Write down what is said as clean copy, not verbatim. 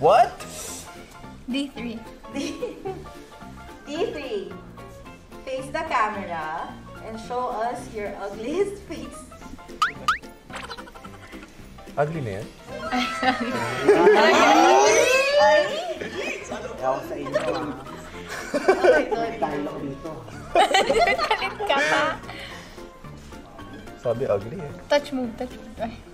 What? D3. D3. Face the camera and show us your ugliest face. Ugly na yan? Ay, sorry. Ay! Ewan sa inyo ah. Okay, sorry. Talok dito. Talit ka pa. Sabi ugly eh. Touch move, touch move.